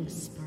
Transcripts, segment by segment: killing spree.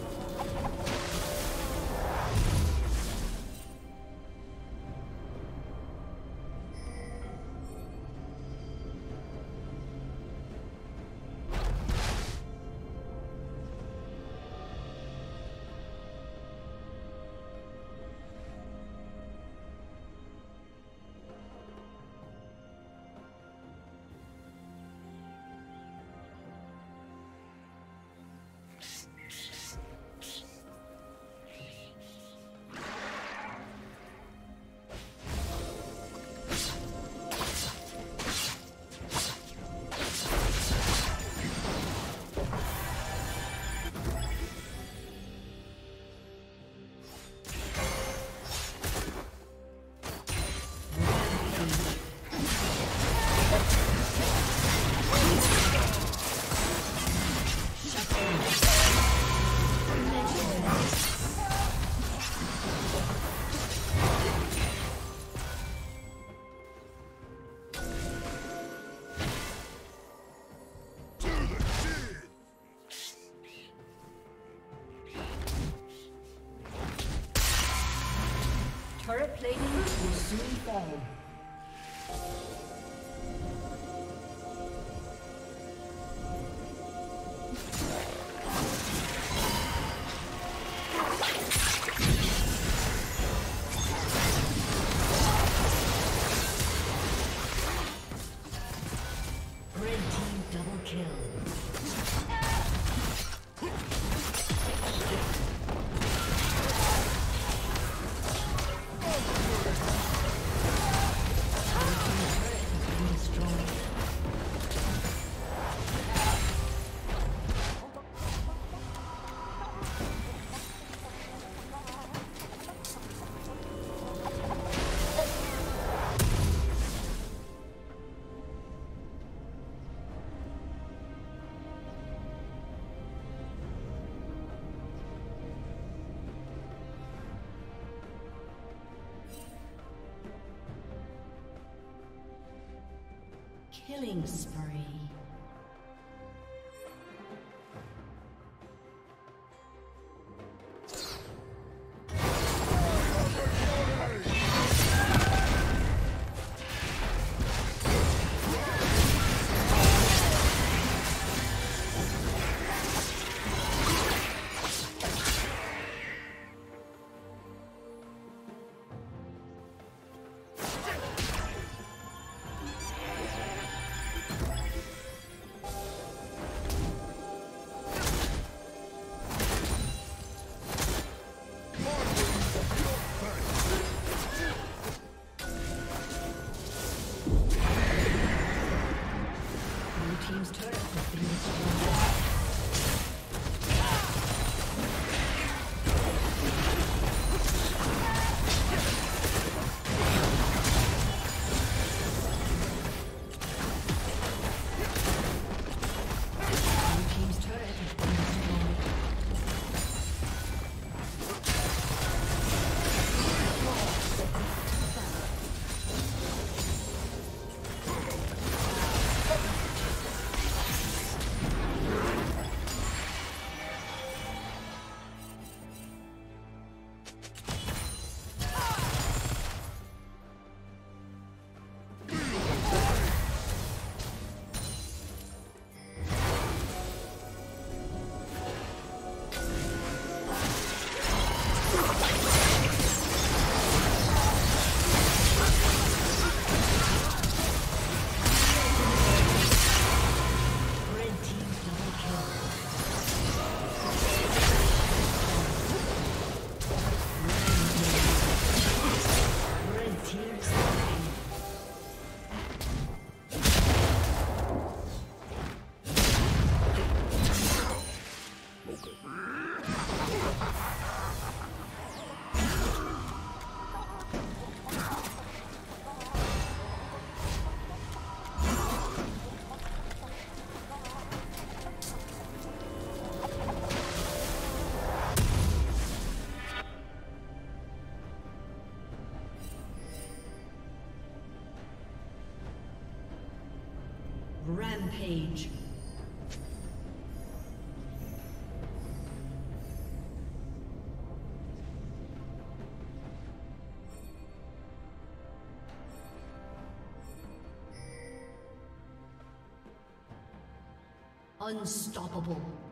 plating will soon fall. Killing spree. Rampage. Unstoppable.